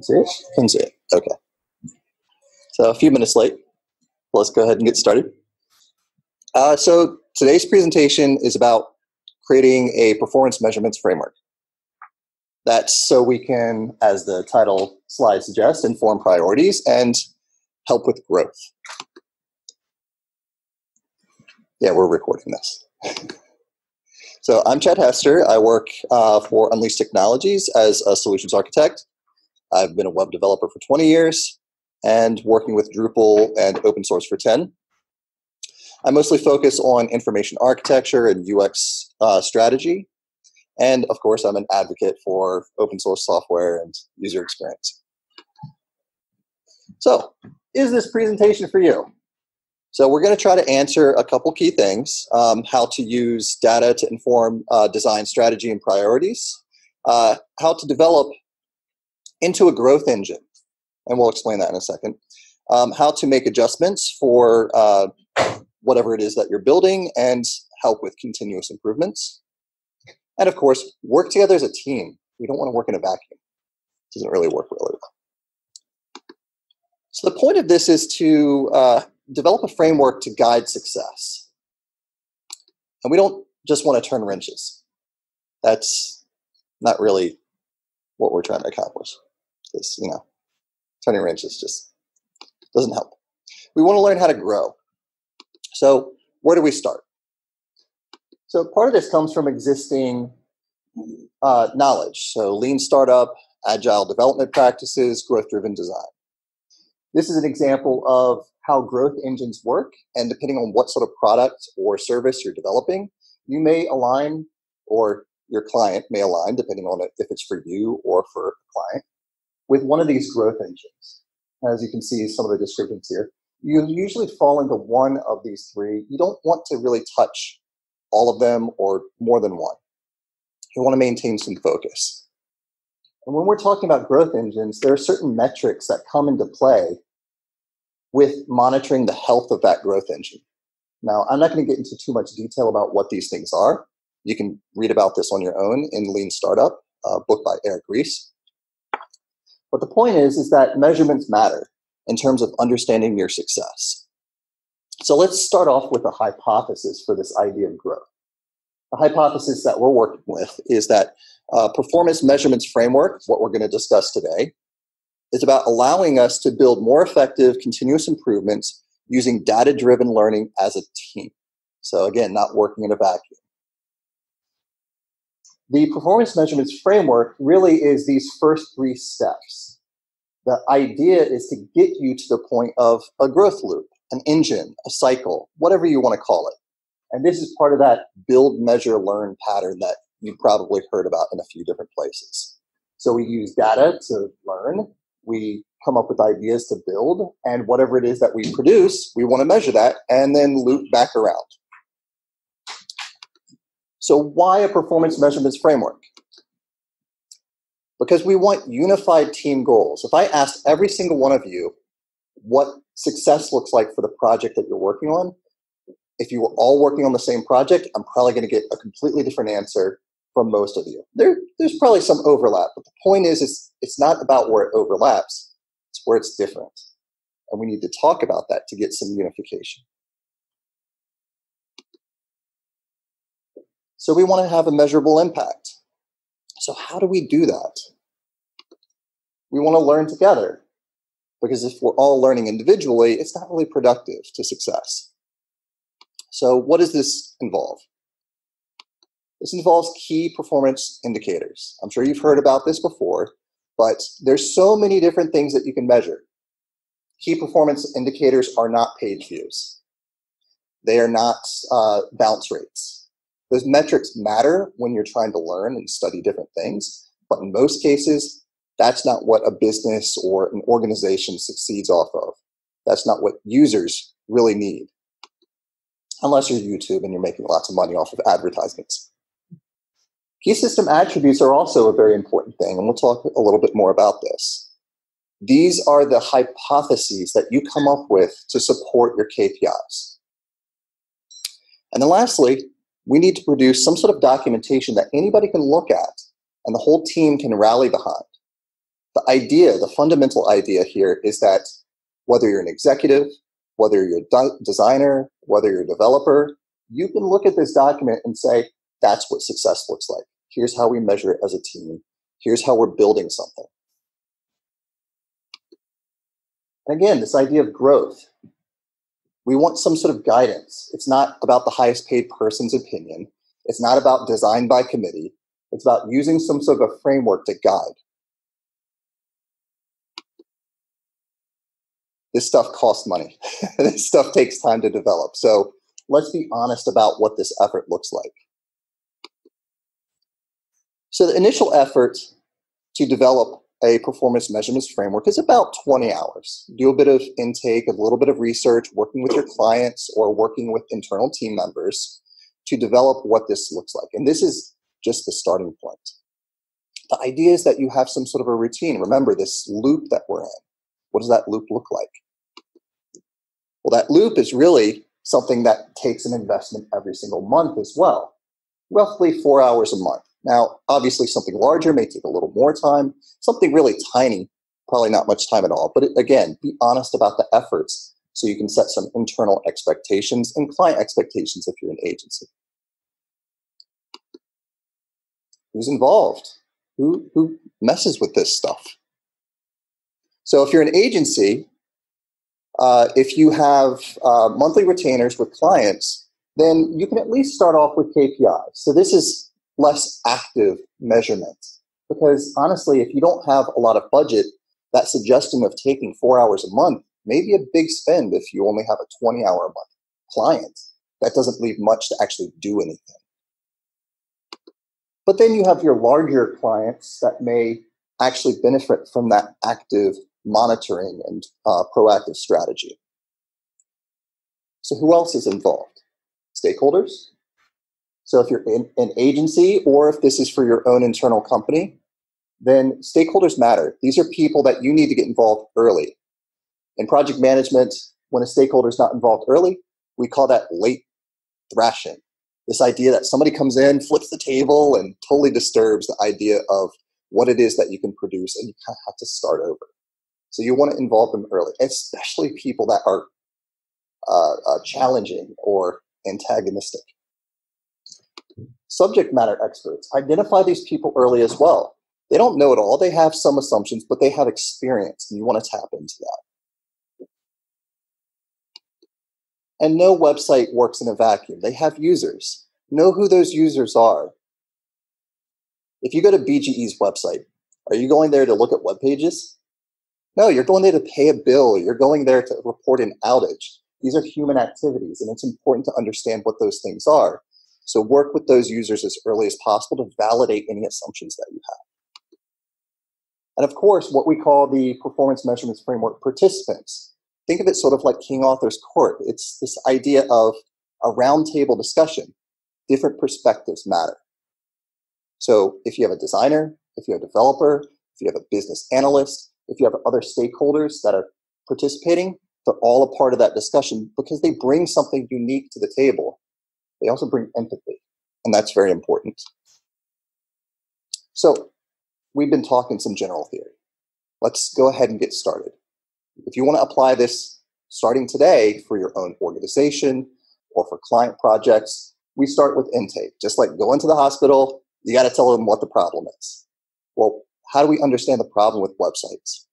You see it? You can see it. Okay. So a few minutes late. Let's go ahead and get started. So today's presentation is about creating a performance measurements framework. That's so we can, as the title slide suggests, inform priorities and help with growth. Yeah, we're recording this. So I'm Chad Hester. I work for Unleashed Technologies as a solutions architect. I've been a web developer for 20 years and working with Drupal and open source for 10. I mostly focus on information architecture and UX strategy. And of course, I'm an advocate for open source software and user experience. So, is this presentation for you? So we're going to try to answer a couple key things, how to use data to inform design strategy and priorities, how to develop into a growth engine, and we'll explain that in a second, how to make adjustments for whatever it is that you're building and help with continuous improvements. And of course, work together as a team. We don't want to work in a vacuum. It doesn't really work really well. So the point of this is to develop a framework to guide success. And we don't just want to turn wrenches. That's not really what we're trying to accomplish. Because, you know, turning wrenches just doesn't help. We want to learn how to grow. So where do we start? So part of this comes from existing knowledge. So lean startup, agile development practices, growth-driven design. This is an example of how growth engines work, and depending on what sort of product or service you're developing, you may align, or your client may align, depending on if it's for you or for a client, with one of these growth engines. As you can see, some of the descriptions here, you usually fall into one of these three. You don't want to really touch all of them or more than one. You want to maintain some focus. And when we're talking about growth engines, there are certain metrics that come into play with monitoring the health of that growth engine. Now, I'm not going to get into too much detail about what these things are. You can read about this on your own in Lean Startup, a book by Eric Ries. But the point is that measurements matter in terms of understanding your success. So let's start off with a hypothesis for this idea of growth. The hypothesis that we're working with is that performance measurements framework, what we're going to discuss today, is about allowing us to build more effective continuous improvements using data-driven learning as a team. So again, not working in a vacuum. The performance measurements framework really is these first three steps. The idea is to get you to the point of a growth loop, an engine, a cycle, whatever you want to call it. And this is part of that build, measure, learn pattern that you've probably heard about in a few different places. So we use data to learn, we come up with ideas to build, and whatever it is that we produce, we want to measure that and then loop back around. So why a performance measurements framework? Because we want unified team goals. If I asked every single one of you what success looks like for the project that you're working on, if you were all working on the same project, I'm probably going to get a completely different answer from most of you. There's probably some overlap, but the point is it's not about where it overlaps, it's where it's different. And we need to talk about that to get some unification. So we want to have a measurable impact. So how do we do that? We want to learn together, because if we're all learning individually, it's not really productive to success. So what does this involve? This involves key performance indicators. I'm sure you've heard about this before, but there's so many different things that you can measure. Key performance indicators are not page views. They are not bounce rates. Those metrics matter when you're trying to learn and study different things, but in most cases, that's not what a business or an organization succeeds off of. That's not what users really need. Unless you're YouTube and you're making lots of money off of advertisements. Key system attributes are also a very important thing, and we'll talk a little bit more about this. These are the hypotheses that you come up with to support your KPIs. And then lastly, we need to produce some sort of documentation that anybody can look at and the whole team can rally behind. the idea, the fundamental idea here is that whether you're an executive, whether you're a designer, whether you're a developer, you can look at this document and say, that's what success looks like. Here's how we measure it as a team. Here's how we're building something. And again, this idea of growth. We want some sort of guidance. It's not about the highest paid person's opinion. It's not about design by committee. It's about using some sort of a framework to guide. This stuff costs money. This stuff takes time to develop. So let's be honest about what this effort looks like. So the initial effort to develop a performance measurements framework is about 20 hours. Do a bit of intake, a little bit of research, working with your clients or working with internal team members to develop what this looks like. And this is just the starting point. The idea is that you have some sort of a routine. Remember this loop that we're in. What does that loop look like? Well, that loop is really something that takes an investment every single month as well, roughly 4 hours a month. Now, obviously, something larger may take a little more time. Something really tiny, probably not much time at all. But again, be honest about the efforts so you can set some internal expectations and client expectations if you're an agency. Who's involved? Who messes with this stuff? So if you're an agency, if you have monthly retainers with clients, then you can at least start off with KPIs. So this is less active measurement. Because honestly, if you don't have a lot of budget, that suggestion of taking 4 hours a month may be a big spend if you only have a 20-hour a month client. That doesn't leave much to actually do anything. But then you have your larger clients that may actually benefit from that active monitoring and proactive strategy. So who else is involved? Stakeholders? So if you're in an agency or if this is for your own internal company, then stakeholders matter. These are people that you need to get involved early. In project management, when a stakeholder is not involved early, we call that late thrashing. This idea that somebody comes in, flips the table, and totally disturbs the idea of what it is that you can produce, and you kind of have to start over. So you want to involve them early, especially people that are challenging or antagonistic. Subject matter experts, identify these people early as well. They don't know it all. They have some assumptions, but they have experience, and you want to tap into that. And no website works in a vacuum. They have users. Know who those users are. If you go to BGE's website, are you going there to look at web pages? No, you're going there to pay a bill. You're going there to report an outage. These are human activities, and it's important to understand what those things are. So work with those users as early as possible to validate any assumptions that you have. And of course, what we call the performance measurements framework participants. Think of it sort of like King Arthur's court. It's this idea of a roundtable discussion. Different perspectives matter. So if you have a designer, if you have a developer, if you have a business analyst, if you have other stakeholders that are participating, they're all a part of that discussion because they bring something unique to the table. They also bring empathy, and that's very important. So we've been talking some general theory. Let's go ahead and get started. If you want to apply this starting today for your own organization or for client projects, we start with intake. Just like going to the hospital, you got to tell them what the problem is. Well, how do we understand the problem with websites?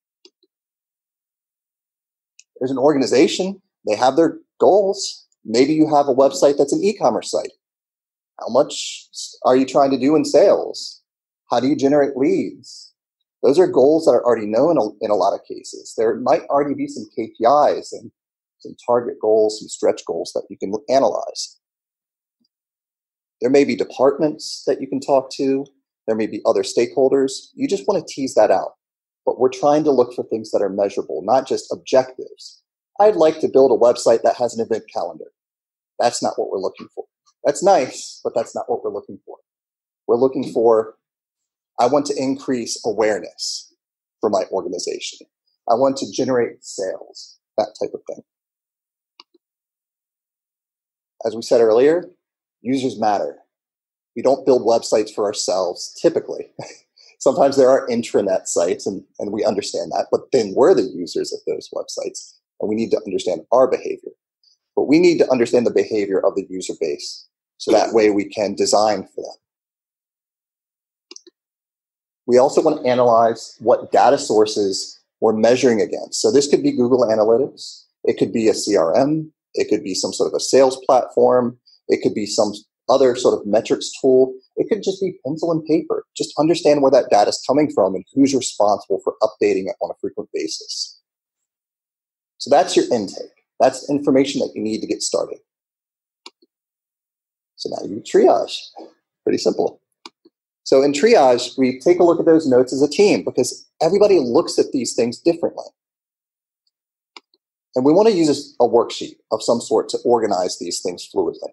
There's an organization. They have their goals. Maybe you have a website that's an e-commerce site. How much are you trying to do in sales? How do you generate leads? Those are goals that are already known in a lot of cases. There might already be some KPIs and some target goals, some stretch goals that you can analyze. There may be departments that you can talk to. There may be other stakeholders. You just want to tease that out. But we're trying to look for things that are measurable, not just objectives. I'd like to build a website that has an event calendar. That's not what we're looking for. That's nice, but that's not what we're looking for. We're looking for, I want to increase awareness for my organization. I want to generate sales, that type of thing. As we said earlier, users matter. We don't build websites for ourselves, typically. Sometimes there are intranet sites, and we understand that, but then we're the users of those websites, and we need to understand our behavior. But we need to understand the behavior of the user base, so that way we can design for them. We also want to analyze what data sources we're measuring against. So this could be Google Analytics. It could be a CRM. It could be some sort of a sales platform. It could be some other sort of metrics tool. It could just be pencil and paper. Just understand where that data is coming from and who's responsible for updating it on a frequent basis. So that's your intake. That's information that you need to get started. So now you triage. Pretty simple. So in triage, we take a look at those notes as a team because everybody looks at these things differently. And we want to use a worksheet of some sort to organize these things fluidly.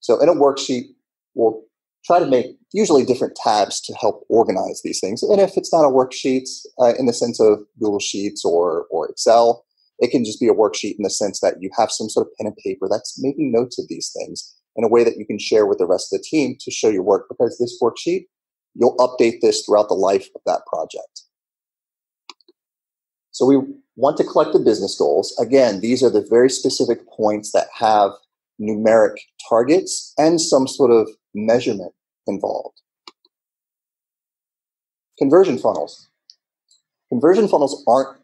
So in a worksheet, we'll try to make usually different tabs to help organize these things. And if it's not a worksheet in the sense of Google Sheets or Excel, it can just be a worksheet in the sense that you have some sort of pen and paper that's making notes of these things in a way that you can share with the rest of the team to show your work, because this worksheet, you'll update this throughout the life of that project. So we want to collect the business goals. Again, these are the very specific points that have numeric targets and some sort of measurement involved. Conversion funnels. Conversion funnels aren't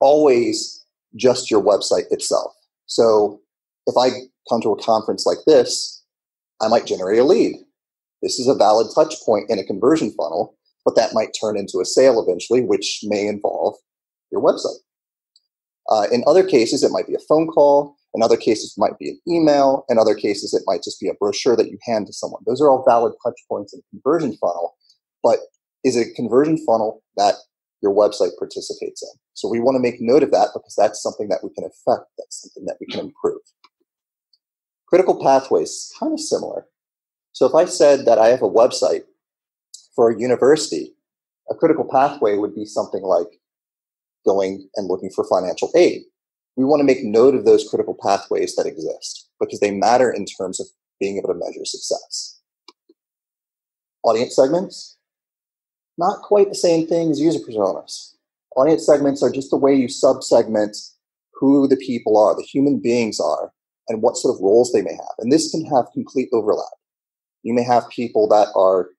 always just your website itself. So if I come to a conference like this, I might generate a lead. This is a valid touch point in a conversion funnel, but that might turn into a sale eventually, which may involve your website. In other cases, it might be a phone call. In other cases, it might be an email. In other cases, it might just be a brochure that you hand to someone. Those are all valid touch points in a conversion funnel, but is it a conversion funnel that your website participates in? So we want to make note of that because that's something that we can affect. That's something that we can improve. Critical pathways, kind of similar. So if I said that I have a website for a university, a critical pathway would be something like going and looking for financial aid. We want to make note of those critical pathways that exist because they matter in terms of being able to measure success. Audience segments, not quite the same thing as user personas. Audience segments are just the way you sub-segment who the people are, the human beings are, and what sort of roles they may have. And this can have complete overlap. You may have people that are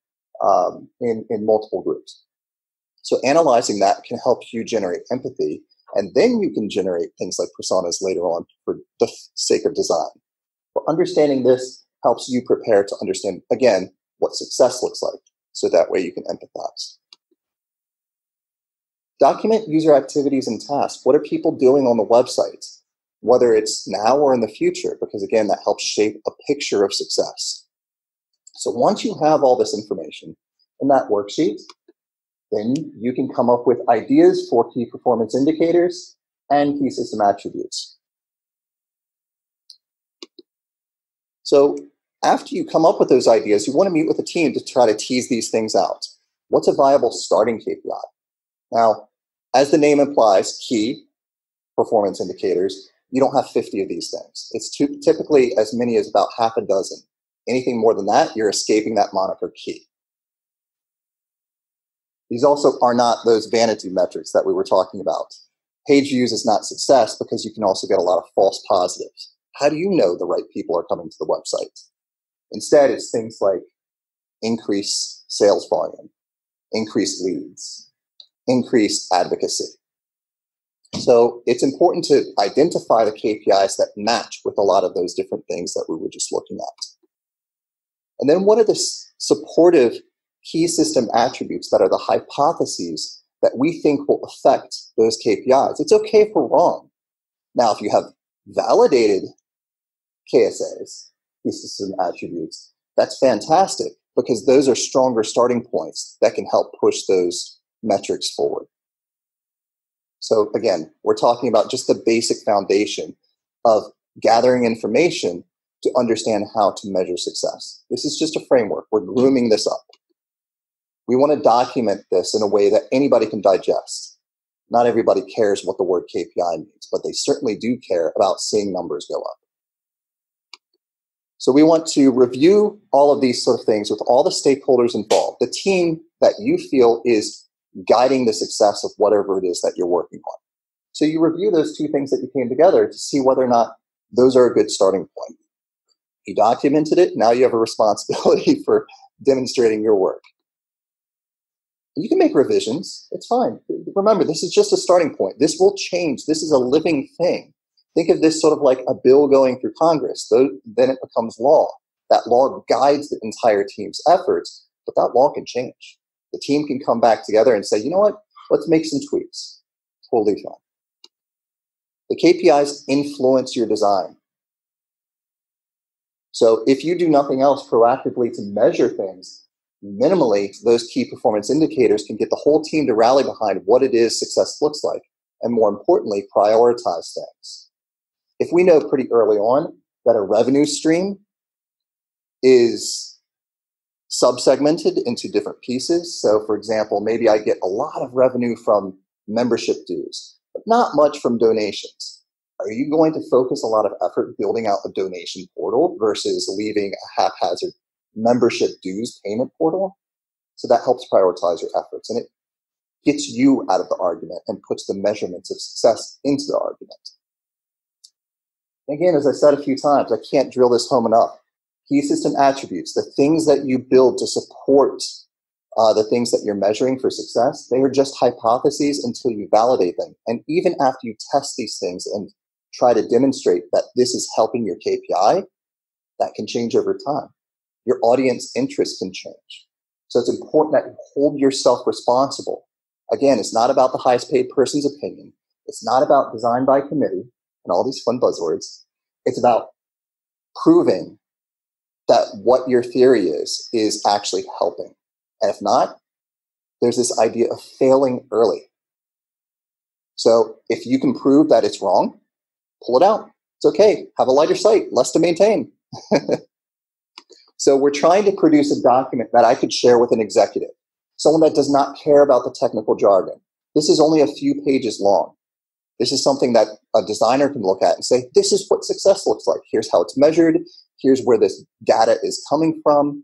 in multiple groups. So analyzing that can help you generate empathy, and then you can generate things like personas later on for the sake of design. But understanding this helps you prepare to understand, again, what success looks like, so that way you can empathize. Document user activities and tasks. What are people doing on the website, whether it's now or in the future? Because again, that helps shape a picture of success. So once you have all this information in that worksheet, then you can come up with ideas for key performance indicators and key system attributes. So after you come up with those ideas, you want to meet with a team to try to tease these things out. What's a viable starting KPI? Now, as the name implies, key performance indicators, you don't have 50 of these things. It's typically as many as about half a dozen. Anything more than that, you're escaping that moniker key. These also are not those vanity metrics that we were talking about. Page views is not success because you can also get a lot of false positives. How do you know the right people are coming to the website? Instead, it's things like increase sales volume, increase leads, increase advocacy. So it's important to identify the KPIs that match with a lot of those different things that we were just looking at. And then what are the supportive key system attributes that are the hypotheses that we think will affect those KPIs? It's okay if we're wrong. Now, if you have validated KSAs, key system attributes, that's fantastic because those are stronger starting points that can help push those metrics forward. So again, we're talking about just the basic foundation of gathering information to understand how to measure success. This is just a framework. We're grooming this up. We want to document this in a way that anybody can digest. Not everybody cares what the word KPI means, but they certainly do care about seeing numbers go up. So we want to review all of these sort of things with all the stakeholders involved, the team that you feel is guiding the success of whatever it is that you're working on. So you review those two things that you came together to see whether or not those are a good starting point. You documented it. Now you have a responsibility for demonstrating your work. You can make revisions. It's fine. Remember, this is just a starting point. This will change. This is a living thing. Think of this sort of like a bill going through Congress. Then it becomes law. That law guides the entire team's efforts, but that law can change. The team can come back together and say, you know what? Let's make some tweaks. Totally fine. The KPIs influence your design. So if you do nothing else proactively to measure things, minimally, those key performance indicators can get the whole team to rally behind what it is success looks like, and more importantly, prioritize things. If we know pretty early on that a revenue stream is subsegmented into different pieces, so for example, maybe I get a lot of revenue from membership dues, but not much from donations. Are you going to focus a lot of effort building out a donation portal versus leaving a haphazard membership dues payment portal? So that helps prioritize your efforts, and it gets you out of the argument and puts the measurements of success into the argument. Again, as I said a few times, I can't drill this home enough. Key system attributes, the things that you build to support the things that you're measuring for success, they are just hypotheses until you validate them. And even after you test these things and try to demonstrate that this is helping your KPI, that can change over time. Your audience interest can change. So it's important that you hold yourself responsible. Again, it's not about the highest paid person's opinion. It's not about design by committee and all these fun buzzwords. It's about proving that what your theory is actually helping. And if not, there's this idea of failing early. So if you can prove that it's wrong, pull it out. It's okay. Have a lighter site, less to maintain. So we're trying to produce a document that I could share with an executive, someone that does not care about the technical jargon. This is only a few pages long. This is something that a designer can look at and say, this is what success looks like. Here's how it's measured. Here's where this data is coming from.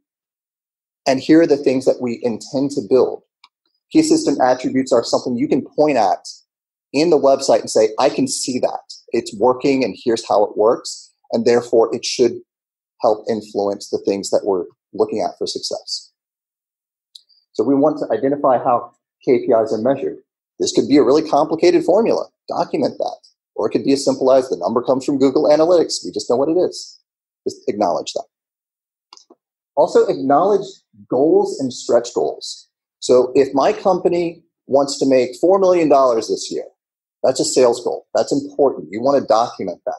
And here are the things that we intend to build. Key system attributes are something you can point at in the website and say, I can see that. It's working and here's how it works. And therefore, it should help influence the things that we're looking at for success. So we want to identify how KPIs are measured. This could be a really complicated formula. Document that. Or it could be as simple as the number comes from Google Analytics. We just know what it is. Just acknowledge that. Also, acknowledge goals and stretch goals. So if my company wants to make $4 million this year, that's a sales goal. That's important. You want to document that.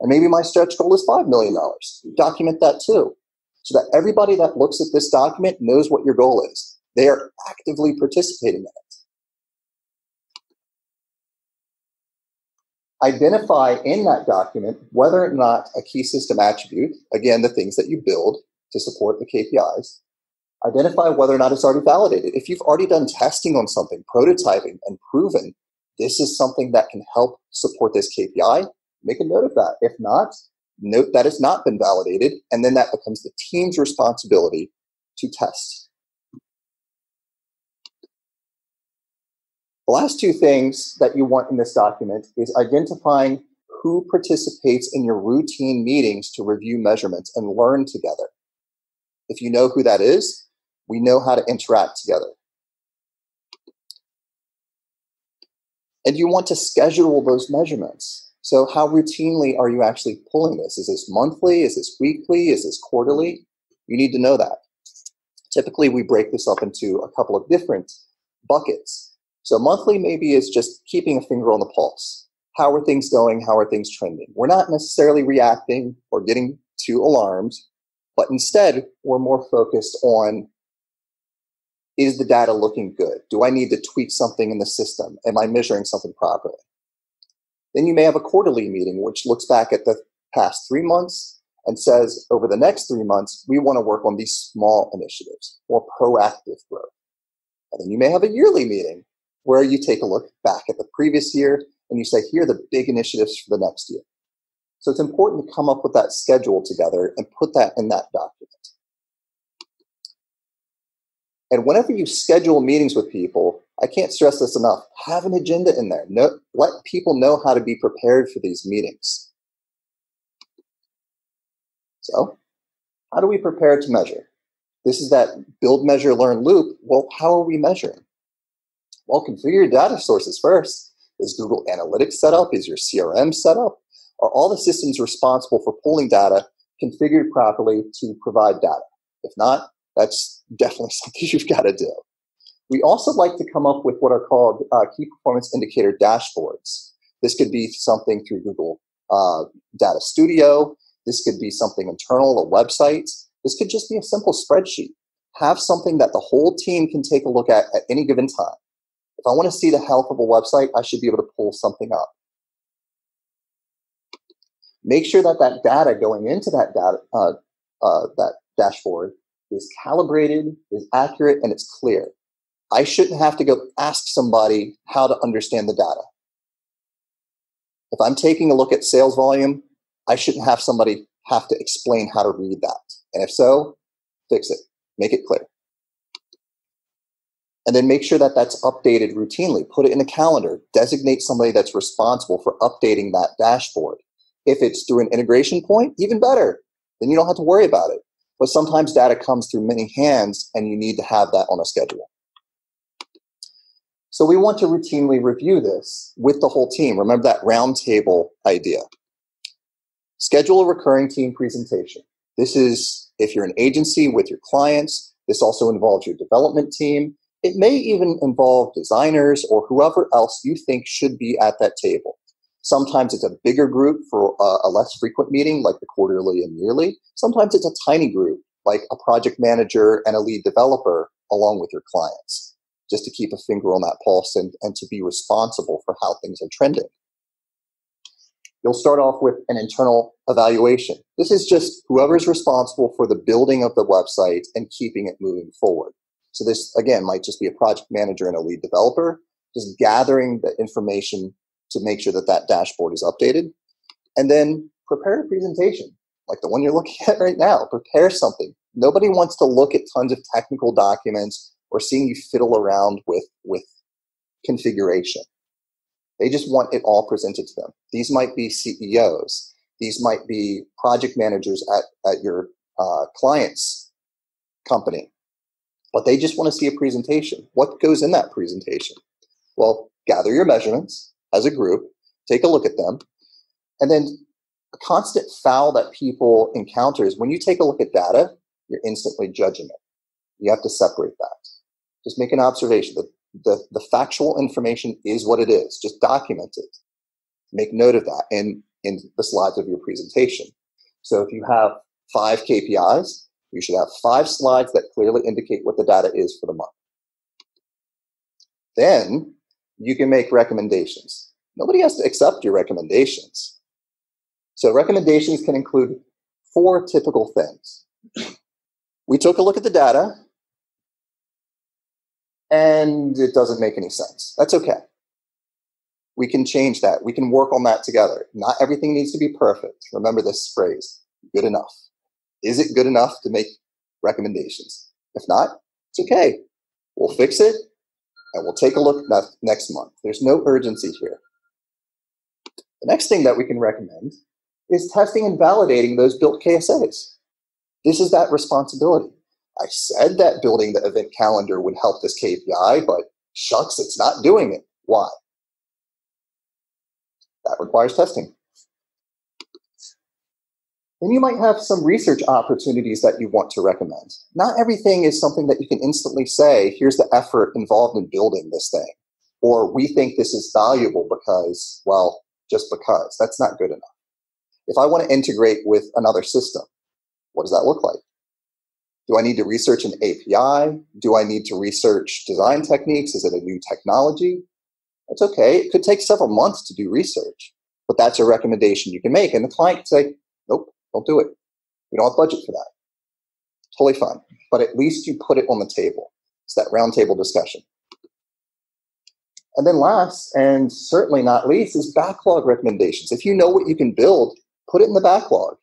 And maybe my stretch goal is $5 million. Document that too, so that everybody that looks at this document knows what your goal is. They are actively participating in it. Identify in that document whether or not a key system attribute, again, the things that you build, to support the KPIs, identify whether or not it's already validated. If you've already done testing on something, prototyping, and proven this is something that can help support this KPI, make a note of that. If not, note that it's not been validated, and then that becomes the team's responsibility to test. The last two things that you want in this document is identifying who participates in your routine meetings to review measurements and learn together. If you know who that is, we know how to interact together. And you want to schedule those measurements. So how routinely are you actually pulling this? Is this monthly? Is this weekly? Is this quarterly? You need to know that. Typically, we break this up into a couple of different buckets. So monthly maybe is just keeping a finger on the pulse. How are things going? How are things trending? We're not necessarily reacting or getting too alarmed. But instead, we're more focused on, is the data looking good? Do I need to tweak something in the system? Am I measuring something properly? Then you may have a quarterly meeting, which looks back at the past 3 months and says, over the next 3 months, we want to work on these small initiatives or proactive growth. And then you may have a yearly meeting where you take a look back at the previous year and you say, here are the big initiatives for the next year. So it's important to come up with that schedule together and put that in that document. And whenever you schedule meetings with people, I can't stress this enough, have an agenda in there. Let people know how to be prepared for these meetings. So how do we prepare to measure? This is that build, measure, learn loop. Well, how are we measuring? Well, configure your data sources first. Is Google Analytics set up? Is your CRM set up? Are all the systems responsible for pulling data configured properly to provide data? If not, that's definitely something you've got to do. We also like to come up with what are called key performance indicator dashboards. This could be something through Google Data Studio. This could be something internal, a website. This could just be a simple spreadsheet. Have something that the whole team can take a look at any given time. If I want to see the health of a website, I should be able to pull something up. Make sure that that data going into that that dashboard is calibrated, is accurate, and it's clear. I shouldn't have to go ask somebody how to understand the data. If I'm taking a look at sales volume, I shouldn't have somebody have to explain how to read that. And if so, fix it. Make it clear. And then make sure that that's updated routinely. Put it in a calendar. Designate somebody that's responsible for updating that dashboard. If it's through an integration point, even better. Then you don't have to worry about it. But sometimes data comes through many hands, and you need to have that on a schedule. So we want to routinely review this with the whole team. Remember that round table idea. Schedule a recurring team presentation. This is, if you're an agency with your clients, this also involves your development team. It may even involve designers or whoever else you think should be at that table. Sometimes it's a bigger group for a less frequent meeting, like the quarterly and yearly. Sometimes it's a tiny group, like a project manager and a lead developer, along with your clients, just to keep a finger on that pulse and to be responsible for how things are trending. You'll start off with an internal evaluation. This is just whoever's responsible for the building of the website and keeping it moving forward. So this, again, might just be a project manager and a lead developer, just gathering the information to make sure that that dashboard is updated. And then prepare a presentation, like the one you're looking at right now. Prepare something. Nobody wants to look at tons of technical documents or seeing you fiddle around with configuration. They just want it all presented to them. These might be CEOs. These might be project managers at your client's company. But they just want to see a presentation. What goes in that presentation? Well, gather your measurements as a group, take a look at them. And then a constant foul that people encounter is when you take a look at data, you're instantly judging it. You have to separate that. Just make an observation. The factual information is what it is. Just document it. Make note of that in the slides of your presentation. So if you have 5 KPIs, you should have 5 slides that clearly indicate what the data is for the month. Then you can make recommendations. Nobody has to accept your recommendations. So recommendations can include 4 typical things. We took a look at the data, and it doesn't make any sense. That's okay. We can change that. We can work on that together. Not everything needs to be perfect. Remember this phrase, good enough. Is it good enough to make recommendations? If not, it's okay. We'll fix it, and we'll take a look next month. There's no urgency here. The next thing that we can recommend is testing and validating those built KSAs. This is that responsibility. I said that building the event calendar would help this KPI, but shucks, it's not doing it. Why? That requires testing. Then you might have some research opportunities that you want to recommend. Not everything is something that you can instantly say, here's the effort involved in building this thing, or we think this is valuable because, well, just because. That's not good enough. If I want to integrate with another system, what does that look like? Do I need to research an API? Do I need to research design techniques? Is it a new technology? That's okay. It could take several months to do research, but that's a recommendation you can make. And the client can say, nope, don't do it. We don't have budget for that. Totally fine. But at least you put it on the table. It's that roundtable discussion. And then last, and certainly not least, is backlog recommendations. If you know what you can build, put it in the backlog.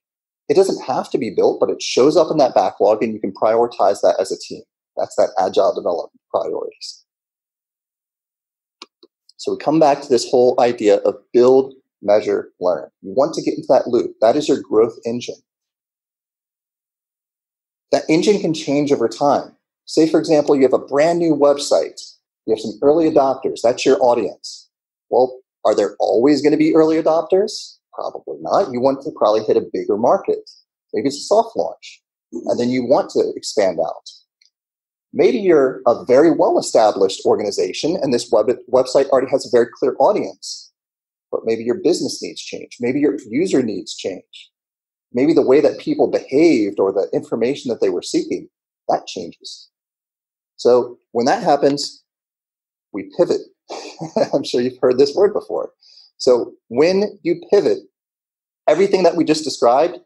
It doesn't have to be built, but it shows up in that backlog, and you can prioritize that as a team. That's that agile development priorities. So we come back to this whole idea of build, measure, learn. You want to get into that loop. That is your growth engine. That engine can change over time. Say, for example, you have a brand new website. You have some early adopters. That's your audience. Well, are there always going to be early adopters? Probably not. You want to probably hit a bigger market. Maybe it's a soft launch. And then you want to expand out. Maybe you're a very well-established organization and this website already has a very clear audience. But maybe your business needs change. Maybe your user needs change. Maybe the way that people behaved or the information that they were seeking, that changes. So when that happens, we pivot. I'm sure you've heard this word before. So when you pivot, everything that we just described,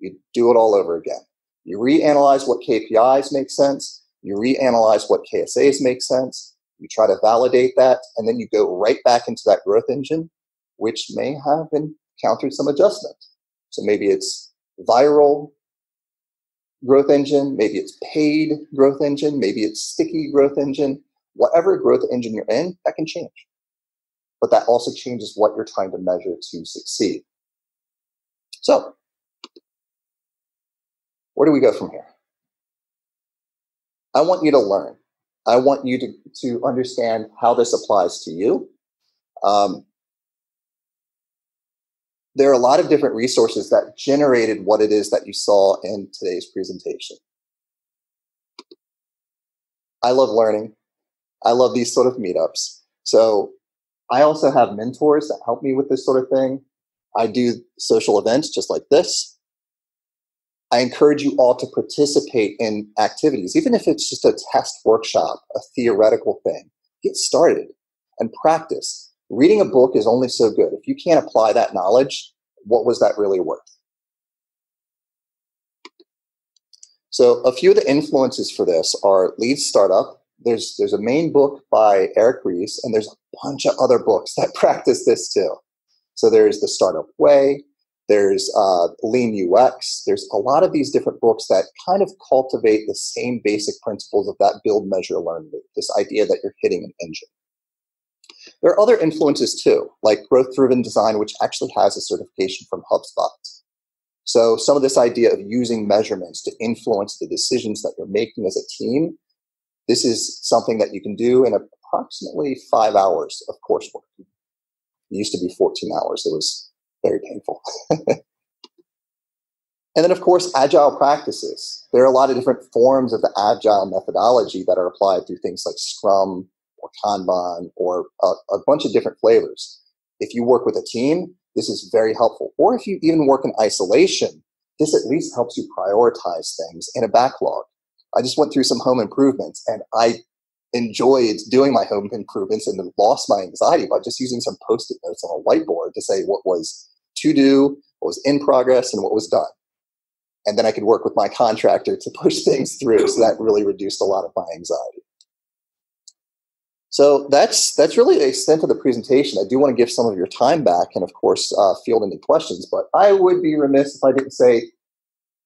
you do it all over again. You reanalyze what KPIs make sense. You reanalyze what KSAs make sense. You try to validate that, and then you go right back into that growth engine, which may have encountered some adjustment. So maybe it's viral growth engine. Maybe it's paid growth engine. Maybe it's sticky growth engine. Whatever growth engine you're in, that can change. But that also changes what you're trying to measure to succeed. So where do we go from here? I want you to learn. I want you to understand how this applies to you. There are a lot of different resources that generated what it is that you saw in today's presentation. I love learning. I love these sort of meetups. So I also have mentors that help me with this sort of thing. I do social events just like this. I encourage you all to participate in activities, even if it's just a test workshop, a theoretical thing. Get started and practice. Reading a book is only so good. If you can't apply that knowledge, what was that really worth? So a few of the influences for this are Lean Startup. There's a main book by Eric Ries, and there's a bunch of other books that practice this too. So there's The Startup Way. There's Lean UX. There's a lot of these different books that kind of cultivate the same basic principles of that build, measure, learn loop, this idea that you're hitting an engine. There are other influences too, like growth-driven design, which actually has a certification from HubSpot. So some of this idea of using measurements to influence the decisions that you're making as a team, this is something that you can do in approximately 5 hours of coursework. It used to be 14 hours. It was very painful. And then, of course, agile practices. There are a lot of different forms of the agile methodology that are applied through things like Scrum or Kanban or a bunch of different flavors. If you work with a team, this is very helpful. Or if you even work in isolation, this at least helps you prioritize things in a backlog. I just went through some home improvements, and I enjoyed doing my home improvements and lost my anxiety by just using some Post-it notes on a whiteboard to say what was to do, what was in progress, and what was done. And then I could work with my contractor to push things through. So that really reduced a lot of my anxiety. So that's really the extent of the presentation. I do want to give some of your time back and, of course, field any questions. But I would be remiss if I didn't say,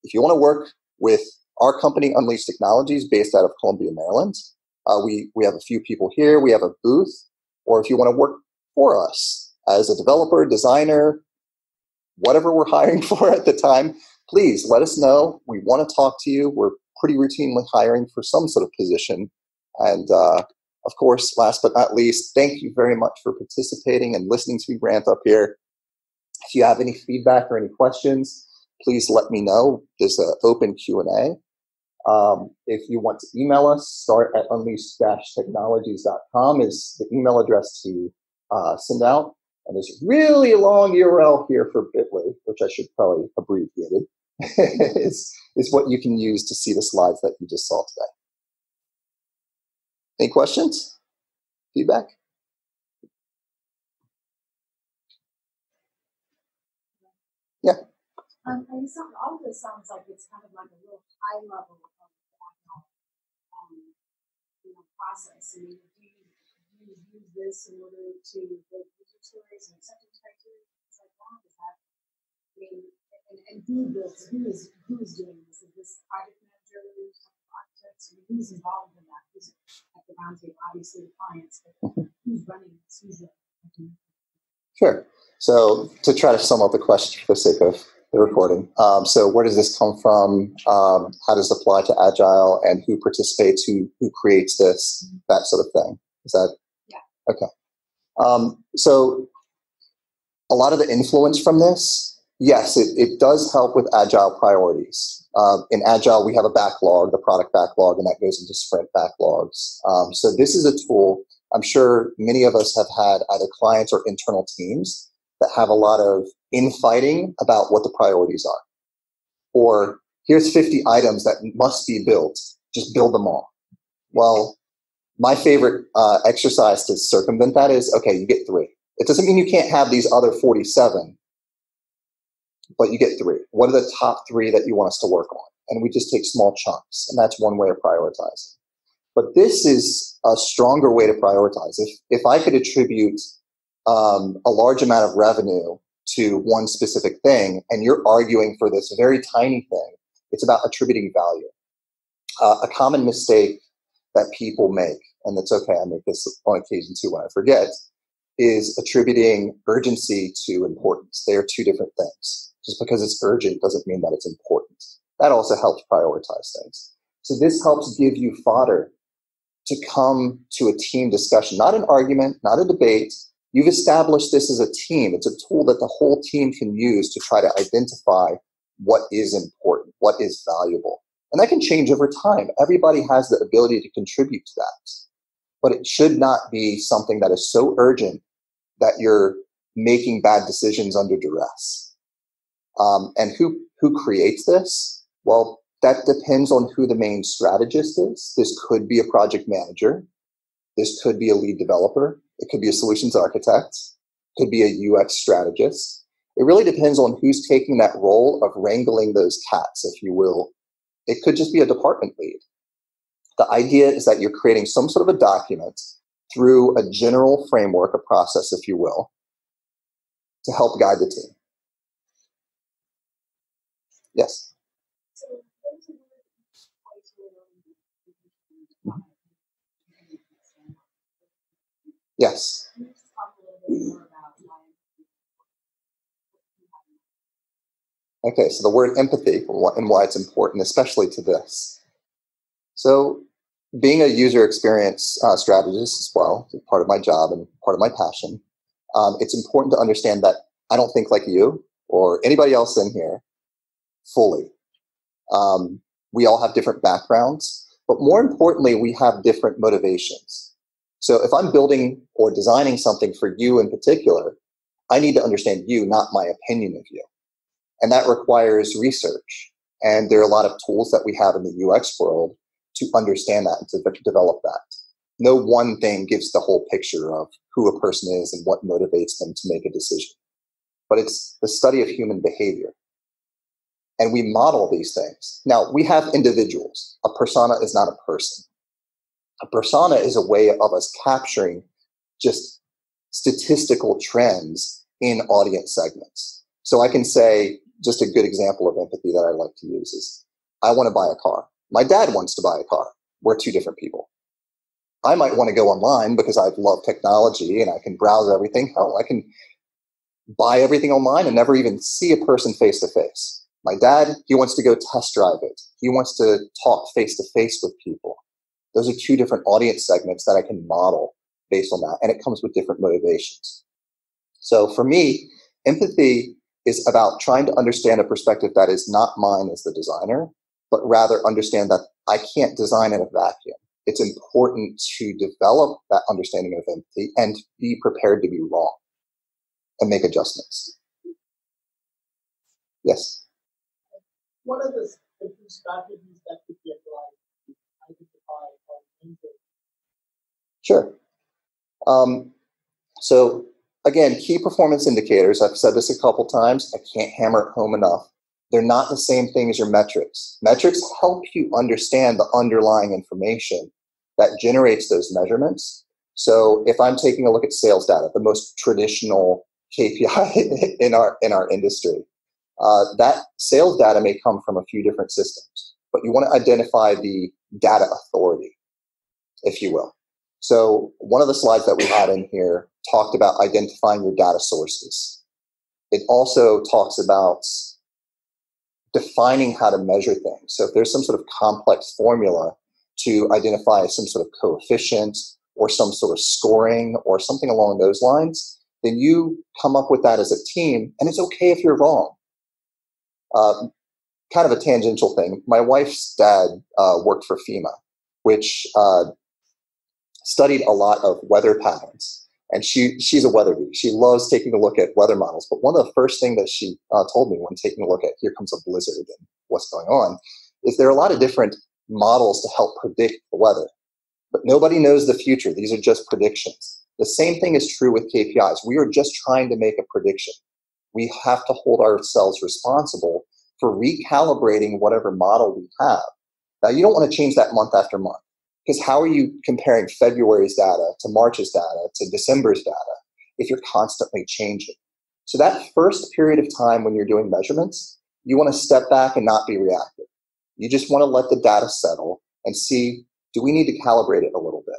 if you want to work with our company, Unleashed Technologies, based out of Columbia, Maryland, we have a few people here. We have a booth. Or if you want to work for us as a developer, designer, whatever we're hiring for at the time, please let us know. We want to talk to you. We're pretty routinely hiring for some sort of position. And of course, last but not least, thank you very much for participating and listening to me rant up here. If you have any feedback or any questions, please let me know. There's an open Q&A. If you want to email us, start@unleashed-technologies.com is the email address to send out. And there's a really long URL here for Bitly, which I should probably abbreviate it. It's what you can use to see the slides that you just saw today. Any questions? Feedback? Yeah. And all of this sounds like it's kind of like a real high level of agile process. I mean, do you use this in order to build user stories and acceptance criteria, things like that? Is that, I mean, and who is doing this? Is this project manager, architects? I mean, who's involved in Sure. So to try to sum up the question for the sake of the recording, so where does this come from? How does it apply to Agile, and who participates, who creates this, that sort of thing? Is that? Yeah. Okay. So a lot of the influence from this, yes, it does help with Agile priorities. In Agile, we have a backlog, the product backlog, and that goes into sprint backlogs. So this is a tool. I'm sure many of us have had either clients or internal teams that have a lot of infighting about what the priorities are. Or here's 50 items that must be built. Just build them all. Well, my favorite exercise to circumvent that is, okay, you get 3. It doesn't mean you can't have these other 47, but you get 3. What are the top 3 that you want us to work on? And we just take small chunks, and that's one way of prioritizing. But this is a stronger way to prioritize. If I could attribute a large amount of revenue to one specific thing, and you're arguing for this very tiny thing, it's about attributing value. A common mistake that people make, and it's okay, I make this on occasion too when I forget, is attributing urgency to importance. They are two different things. Just because it's urgent doesn't mean that it's important. That also helps prioritize things. So this helps give you fodder to come to a team discussion, not an argument, not a debate. You've established this as a team. It's a tool that the whole team can use to try to identify what is important, what is valuable. And that can change over time. Everybody has the ability to contribute to that. But it should not be something that is so urgent that you're making bad decisions under duress. And who creates this? Well, that depends on who the main strategist is. This could be a project manager. This could be a lead developer. It could be a solutions architect. It could be a UX strategist. It really depends on who's taking that role of wrangling those cats, if you will. It could just be a department lead. The idea is that you're creating some sort of a document through a general framework, a process, if you will, to help guide the team. Yes? Yes. Okay, so the word empathy and why it's important, especially to this. So being a user experience strategist as well, part of my job and part of my passion, it's important to understand that I don't think like you or anybody else in here fully. We all have different backgrounds, but more importantly, we have different motivations. So if I'm building or designing something for you in particular, I need to understand you, not my opinion of you. And that requires research. And there are a lot of tools that we have in the UX world to understand that and to develop that. No one thing gives the whole picture of who a person is and what motivates them to make a decision. But it's the study of human behavior. And we model these things. Now, we have individuals. A persona is not a person. A persona is a way of us capturing just statistical trends in audience segments. So I can say, just a good example of empathy that I like to use is, I want to buy a car. My dad wants to buy a car. We're two different people. I might want to go online because I love technology and I can browse everything. Hell, I can buy everything online and never even see a person face to face. My dad, he wants to go test drive it. He wants to talk face to face with people. Those are two different audience segments that I can model based on that, and it comes with different motivations. So for me, empathy is about trying to understand a perspective that is not mine as the designer, but rather understand that I can't design in a vacuum. It's important to develop that understanding of empathy and be prepared to be wrong and make adjustments. Yes? What are the different strategies that could be applied? Sure. So again, key performance indicators, I've said this a couple times, I can't hammer it home enough. They're not the same thing as your metrics. Metrics help you understand the underlying information that generates those measurements. So if I'm taking a look at sales data, the most traditional KPI in our industry, that sales data may come from a few different systems, but you want to identify the data authority, if you will. So one of the slides that we had in here talked about identifying your data sources. It also talks about defining how to measure things. So if there's some sort of complex formula to identify some sort of coefficient or some sort of scoring or something along those lines, then you come up with that as a team, and it's okay if you're wrong. Kind of a tangential thing. My wife's dad worked for FEMA, which studied a lot of weather patterns. And she's a weather geek. She loves taking a look at weather models. But one of the first things that she told me when taking a look at here comes a blizzard and what's going on is there are a lot of different models to help predict the weather. But nobody knows the future. These are just predictions. The same thing is true with KPIs. We are just trying to make a prediction. We have to hold ourselves responsible for recalibrating whatever model we have. Now, you don't want to change that month after month, because how are you comparing February's data to March's data to December's data if you're constantly changing? So that first period of time when you're doing measurements, you want to step back and not be reactive. You just want to let the data settle and see, do we need to calibrate it a little bit?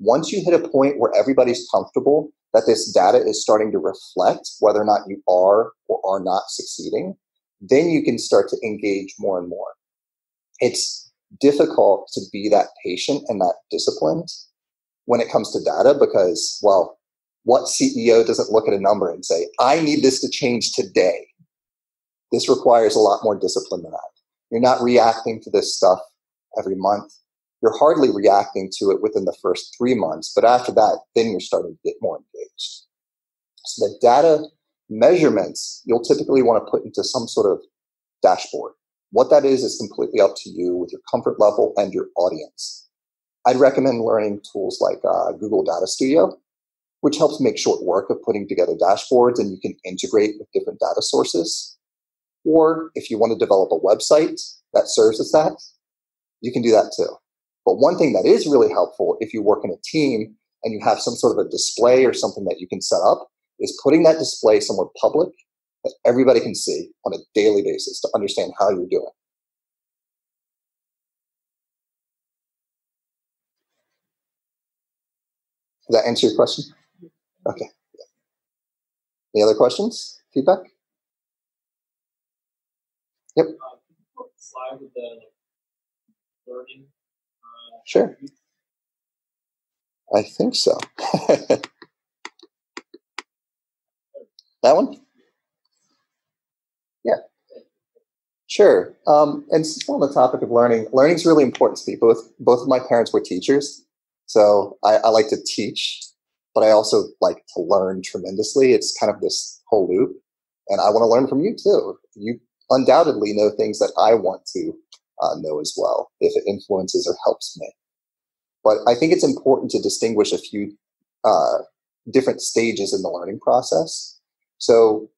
Once you hit a point where everybody's comfortable that this data is starting to reflect whether or not you are or are not succeeding, then you can start to engage more and more. It's difficult to be that patient and that disciplined when it comes to data because, well, what CEO doesn't look at a number and say, I need this to change today? This requires a lot more discipline than that. You're not reacting to this stuff every month. You're hardly reacting to it within the first 3 months, but after that, then you're starting to get more engaged. So the data measurements, you'll typically want to put into some sort of dashboard. What that is completely up to you with your comfort level and your audience. I'd recommend learning tools like Google Data Studio, which helps make short work of putting together dashboards, and you can integrate with different data sources. Or if you want to develop a website that serves as that, you can do that too. But one thing that is really helpful if you work in a team and you have some sort of a display or something that you can set up is putting that display somewhere public that everybody can see on a daily basis to understand how you're doing. Did that answer your question? Okay. Any other questions? Feedback? Yep. Can you put the slide with the learning? Sure. I think so. That one? Yeah. Sure. And still on the topic of learning, learning is really important to me. Both of my parents were teachers, so I like to teach, but I also like to learn tremendously. It's kind of this whole loop, and I want to learn from you too. You undoubtedly know things that I want to know as well, if it influences or helps me. But I think it's important to distinguish a few different stages in the learning process. So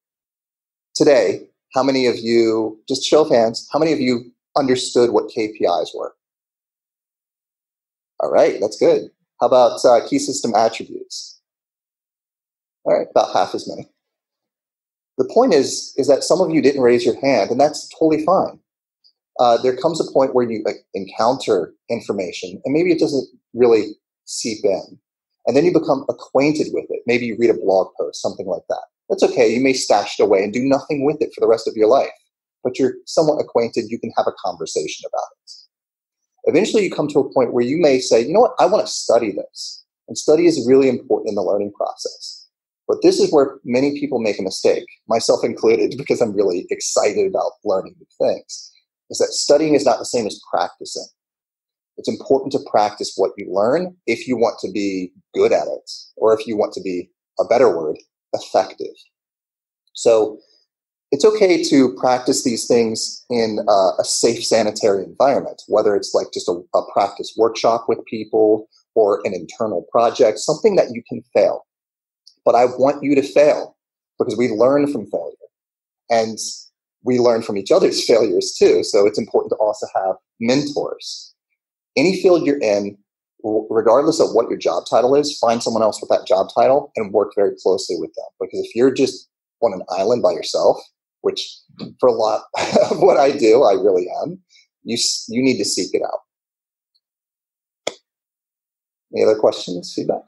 today, how many of you, just show of hands, how many of you understood what KPIs were? All right, that's good. How about key system attributes? All right, about half as many. The point is that some of you didn't raise your hand, and that's totally fine. There comes a point where you encounter information, and maybe it doesn't really seep in. And then you become acquainted with it. Maybe you read a blog post, something like that. That's okay. You may stash it away and do nothing with it for the rest of your life, but you're somewhat acquainted. You can have a conversation about it. Eventually, you come to a point where you may say, you know what, I want to study this. And study is really important in the learning process. But this is where many people make a mistake, myself included, because I'm really excited about learning new things. Is that studying is not the same as practicing. It's important to practice what you learn if you want to be good at it, or if you want to be, a better word, effective. So it's okay to practice these things in a safe, sanitary environment, whether it's like just a practice workshop with people or an internal project, something that you can fail. But I want you to fail because we learn from failure. And we learn from each other's failures too, so it's important to also have mentors. Any field you're in, regardless of what your job title is, find someone else with that job title and work very closely with them. Because if you're just on an island by yourself, which for a lot of what I do, I really am, you need to seek it out. Any other questions, feedback?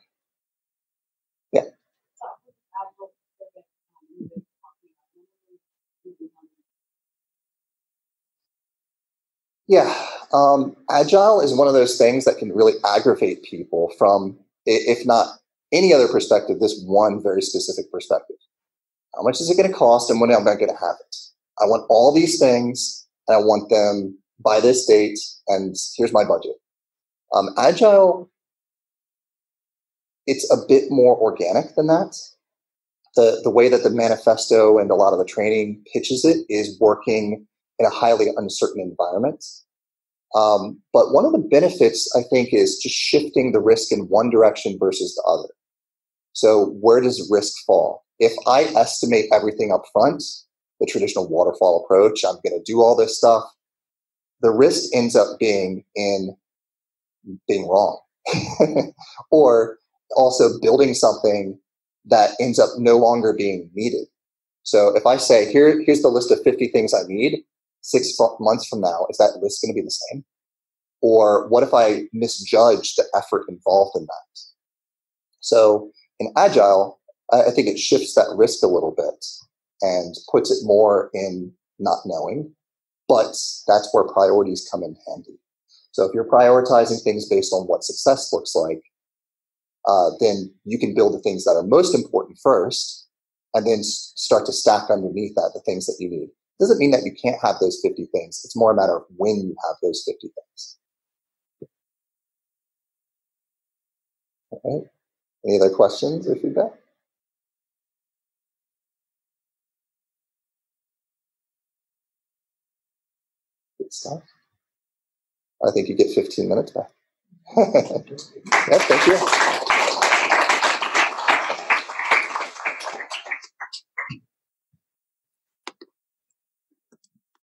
Yeah. Yeah. Agile is one of those things that can really aggravate people from, if not any other perspective, this one very specific perspective. How much is it going to cost and when am I going to have it? I want all these things and I want them by this date and here's my budget. Agile, it's a bit more organic than that. The way that the manifesto and a lot of the training pitches it is working in a highly uncertain environment. But one of the benefits, I think, is just shifting the risk in one direction versus the other. So where does risk fall? If I estimate everything up front, the traditional waterfall approach, I'm going to do all this stuff, the risk ends up being in being wrong or also building something that ends up no longer being needed. So if I say, here's the list of 50 things I need, 6 months from now, is that list going to be the same? Or what if I misjudge the effort involved in that? So in Agile, I think it shifts that risk a little bit and puts it more in not knowing, but that's where priorities come in handy. So if you're prioritizing things based on what success looks like, then you can build the things that are most important first and then start to stack underneath that the things that you need. Doesn't mean that you can't have those 50 things. It's more a matter of when you have those 50 things. All right. Any other questions or feedback? Good stuff. I think you get 15 minutes back. Yeah, thank you.